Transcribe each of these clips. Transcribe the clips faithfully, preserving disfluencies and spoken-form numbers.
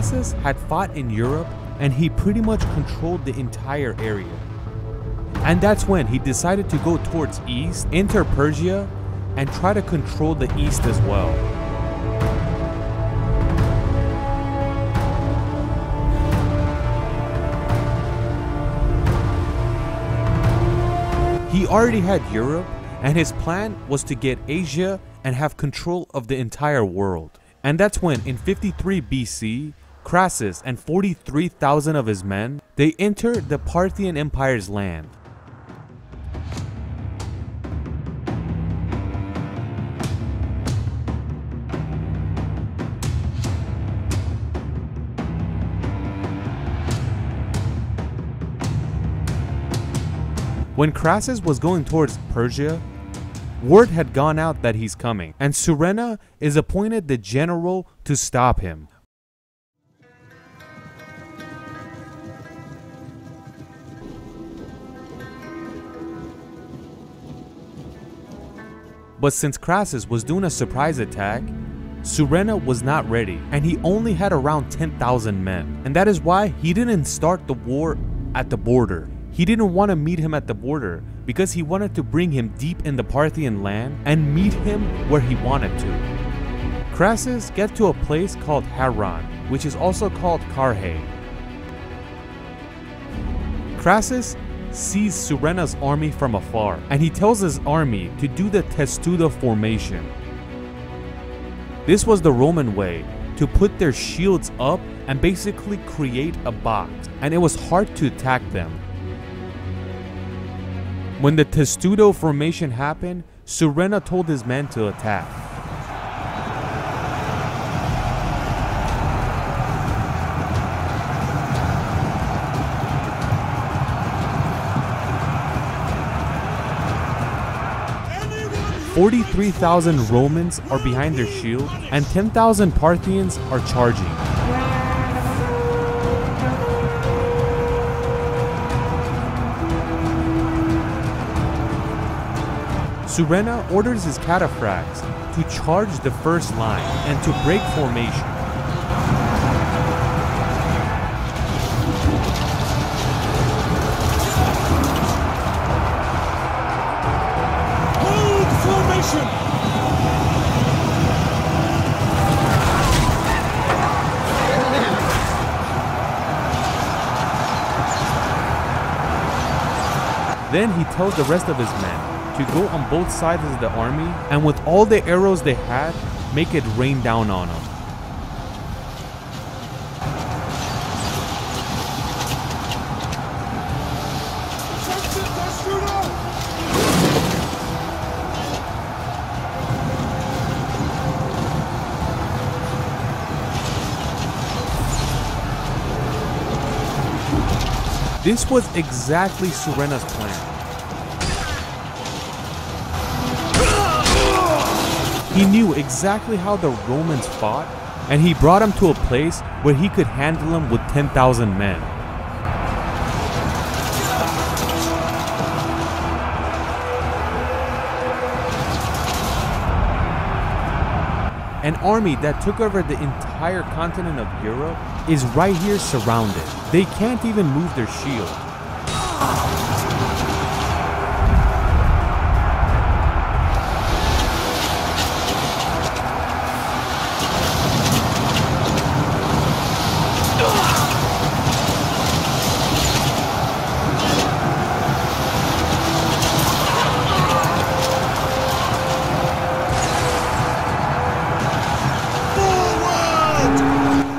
Crassus had fought in Europe and he pretty much controlled the entire area. And that's when he decided to go towards east, enter Persia, and try to control the east as well. He already had Europe, and his plan was to get Asia and have control of the entire world. And that's when, in fifty-three B C, Crassus and forty-three thousand of his men, they enter the Parthian Empire's land. When Crassus was going towards Persia, word had gone out that he's coming, and Surena is appointed the general to stop him. But since Crassus was doing a surprise attack, Surena was not ready, and he only had around ten thousand men, and that is why he didn't start the war at the border. He didn't want to meet him at the border because he wanted to bring him deep in the Parthian land and meet him where he wanted to. Crassus gets to a place called Harran, which is also called Carhae. Crassus sees Surena's army from afar, and he tells his army to do the Testudo formation. This was the Roman way to put their shields up and basically create a box, and it was hard to attack them. When the Testudo formation happened, Surena told his men to attack. forty-three thousand Romans are behind their shield, and ten thousand Parthians are charging. Surena orders his cataphracts to charge the first line and to break formation. Hold formation! Then he tells the rest of his men to go on both sides of the army, and with all the arrows they had, make it rain down on them. This was exactly Surena's plan. He knew exactly how the Romans fought, and he brought him to a place where he could handle him with ten thousand men. An army that took over the entire continent of Europe is right here surrounded. They can't even move their shield.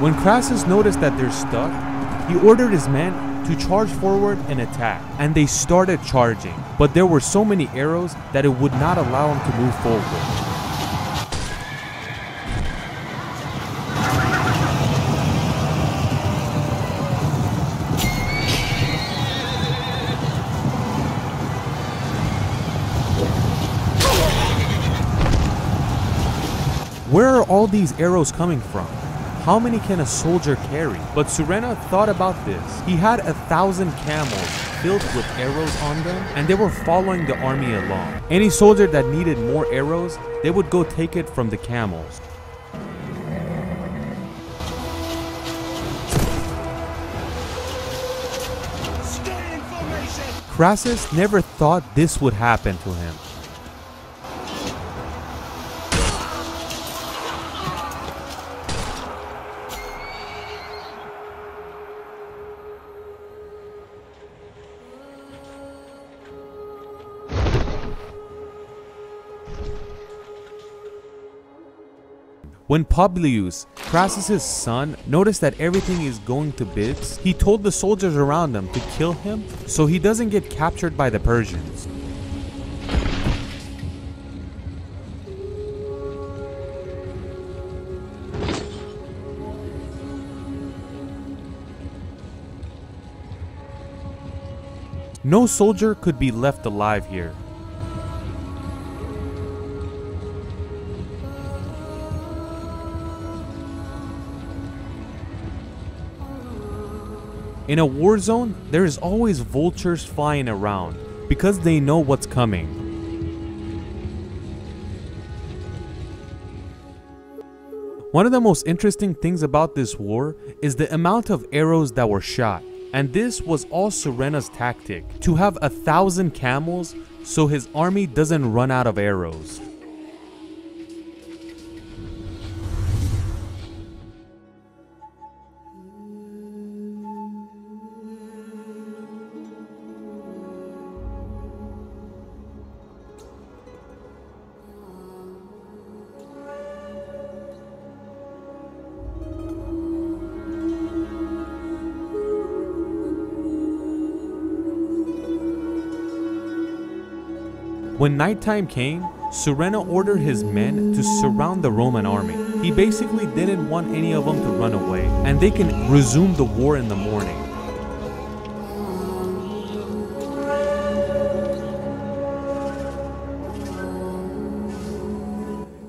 When Crassus noticed that they're stuck, he ordered his men to charge forward and attack, and they started charging, but there were so many arrows that it would not allow him to move forward. Where are all these arrows coming from? How many can a soldier carry? But Surena thought about this. He had a thousand camels filled with arrows on them, and they were following the army along. Any soldier that needed more arrows, they would go take it from the camels. Crassus never thought this would happen to him. When Publius, Crassus' son, noticed that everything is going to bits, he told the soldiers around him to kill him so he doesn't get captured by the Persians. No soldier could be left alive here. In a war zone, there is always vultures flying around because they know what's coming. One of the most interesting things about this war is the amount of arrows that were shot, and this was all Surena's tactic, to have a thousand camels so his army doesn't run out of arrows. When nighttime came, Surena ordered his men to surround the Roman army. He basically didn't want any of them to run away, and they can resume the war in the morning.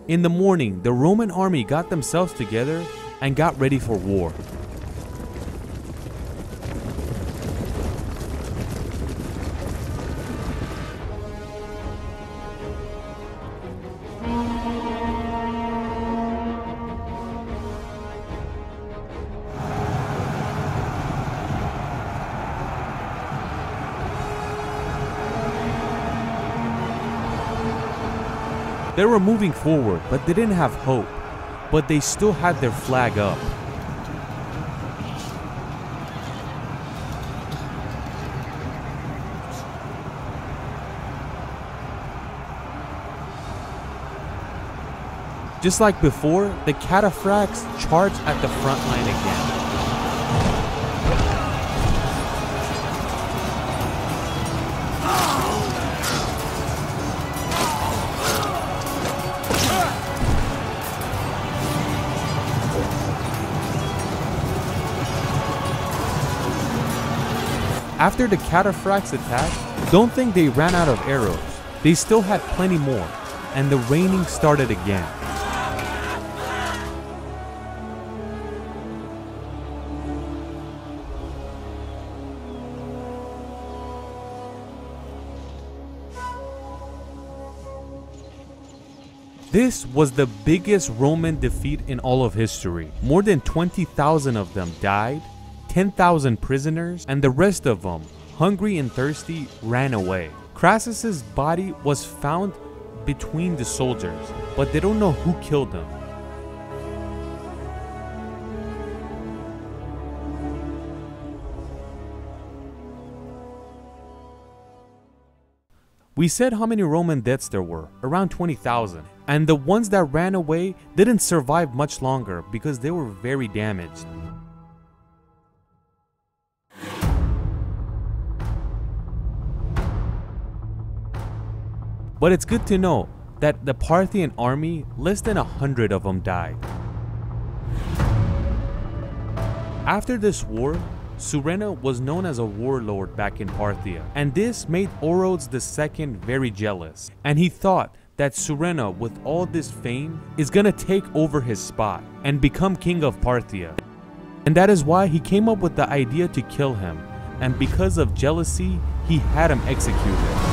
In the morning, the Roman army got themselves together and got ready for war. They were moving forward, but they didn't have hope, but they still had their flag up. Just like before, the cataphracts charged at the front line again. After the cataphracts attacked, don't think they ran out of arrows. They still had plenty more, and the raining started again. This was the biggest Roman defeat in all of history. More than twenty thousand of them died, ten thousand prisoners, and the rest of them, hungry and thirsty, ran away. Crassus's body was found between the soldiers, but they don't know who killed him. We said how many Roman deaths there were, around twenty thousand, and the ones that ran away didn't survive much longer because they were very damaged. But it's good to know that the Parthian army, less than a hundred of them died. After this war, Surena was known as a warlord back in Parthia, and this made Orodes the second very jealous, and he thought that Surena, with all this fame, is gonna take over his spot and become king of Parthia. And that is why he came up with the idea to kill him, and because of jealousy, he had him executed.